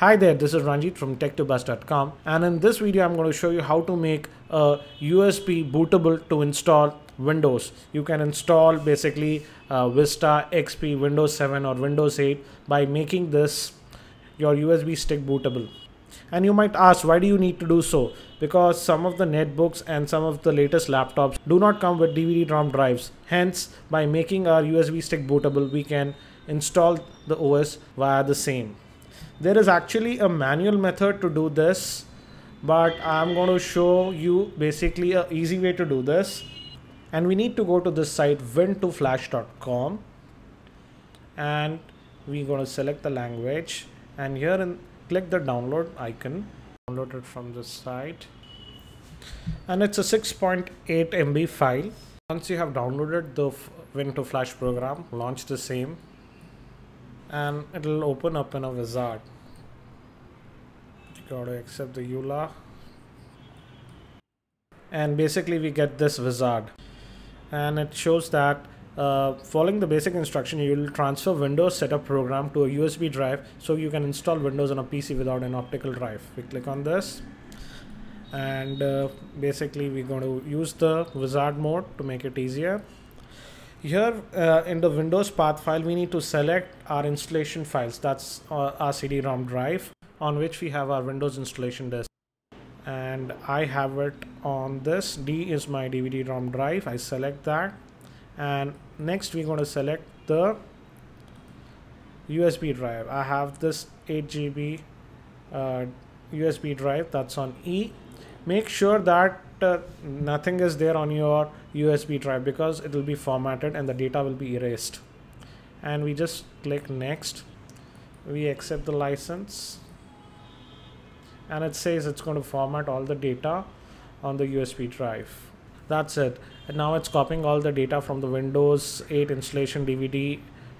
Hi there, this is Ranjit from tech2buzz.com, and in this video I'm going to show you how to make a USB bootable to install Windows. You can install basically Vista, XP, Windows 7 or Windows 8 by making this your USB stick bootable. And you might ask, why do you need to do so? Because some of the netbooks and some of the latest laptops do not come with DVD-ROM drives. Hence, by making our USB stick bootable, we can install the OS via the same. There is actually a manual method to do this, but I'm going to show you basically an easy way to do this. And we need to go to this site wintoflash.com, and we're going to select the language, and here in click the download icon, download it from this site, and it's a 6.8 MB file. Once you have downloaded the wintoflash program, launch the same, and it'll open up in a wizard. You gotta accept the EULA, and basically we get this wizard, and it shows that following the basic instruction, you will transfer Windows setup program to a USB drive so you can install Windows on a PC without an optical drive. We click on this, and basically we're going to use the wizard mode to make it easier. Here in the Windows path file, we need to select our installation files. That's our CD-ROM drive on which we have our Windows installation disk. And I have it on this. D is my DVD-ROM drive. I select that. And next we're going to select the USB drive. I have this 8 GB USB drive that's on E. Make sure that nothing is there on your USB drive, because it will be formatted and the data will be erased. And we just click next. We accept the license, and it says it's going to format all the data on the USB drive. That's it. And now it's copying all the data from the Windows 8 installation DVD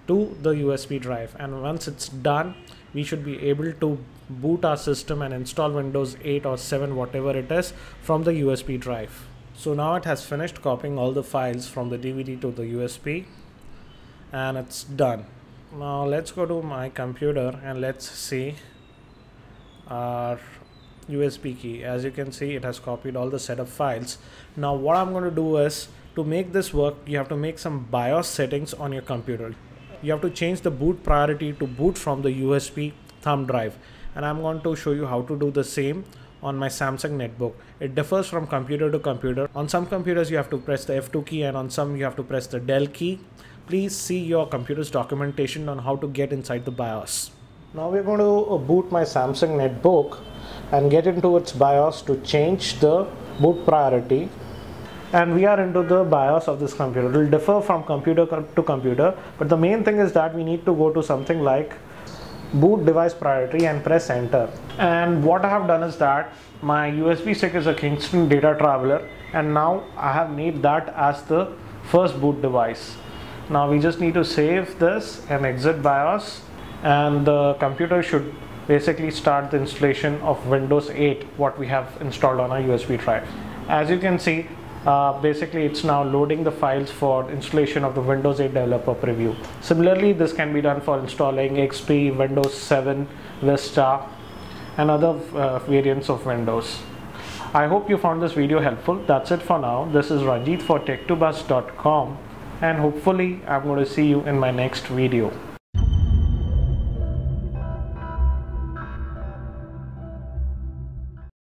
to the USB drive, and once it's done, we should be able to boot our system and install Windows 8 or 7, whatever it is, from the USB drive. So now it has finished copying all the files from the DVD to the USB, and it's done. Now let's go to my computer and let's see our USB key. As you can see, it has copied all the setup files. Now what I'm going to do is, to make this work, you have to make some BIOS settings on your computer. You have to change the boot priority to boot from the USB thumb drive, and I'm going to show you how to do the same on my Samsung netbook. It differs from computer to computer. On some computers you have to press the F2 key, and on some you have to press the del key. Please see your computer's documentation on how to get inside the BIOS. Now we're going to boot my Samsung netbook and get into its BIOS to change the boot priority. And we are into the BIOS of this computer. It will differ from computer to computer, but the main thing is that we need to go to something like boot device priority and press enter. And what I have done is that my USB stick is a Kingston Data Traveler, and now I have made that as the first boot device. Now we just need to save this and exit BIOS, and the computer should basically start the installation of Windows 8, what we have installed on our USB drive. As you can see, basically it's now loading the files for installation of the Windows 8 developer preview. Similarly, this can be done for installing XP, Windows 7, Vista, and other variants of Windows. I hope you found this video helpful. That's it for now. This is Ranjit for tech2bus.com, and hopefully I'm going to see you in my next video.